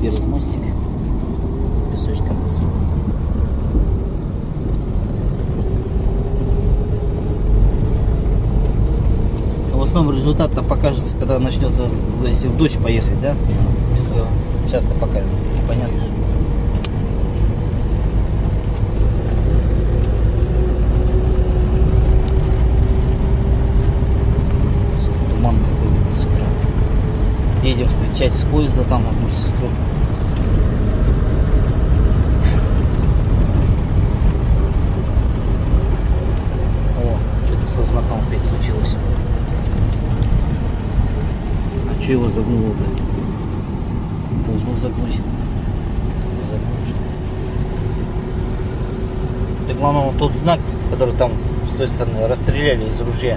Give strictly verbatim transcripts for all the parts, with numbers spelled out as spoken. берут мостик песочком посыпают. В основном результат-то покажется, когда начнется, если в дождь поехать, да? Сейчас-то пока непонятно. Едем встречать с поезда там одну сестру. О, что-то со знаком опять случилось. А что его загнуло-то? Должно загнуть. Загнуть. Так главное, тот знак, который там с той стороны расстреляли из ружья.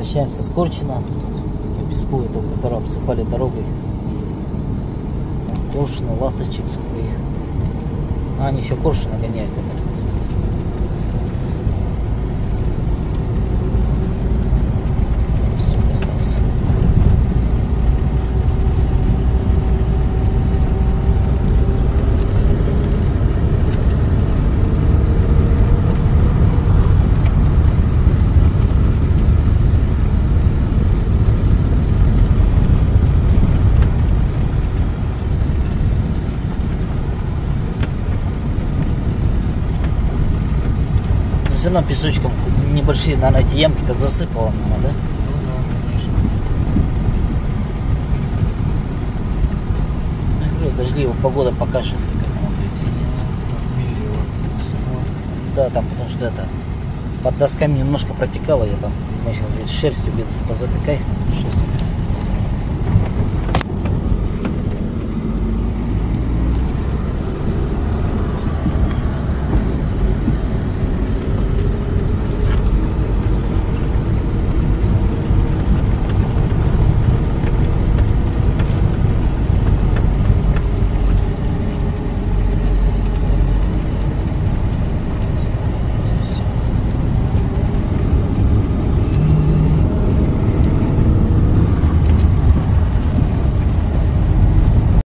Возвращаемся скорчено по песку, этого, который обсыпали дорогой. И коршуны, ласточек сколько их. А, они еще коршуны гоняют. Все равно песочком небольшие, наверное, эти ямки-то засыпало, наверное, да? Ну да, конечно. Дождливая погода покажет, как оно будет ездиться. Да, там, потому что это под досками немножко протекало, я там начал говорить, шерстью биться, позатыкай. Шерстью.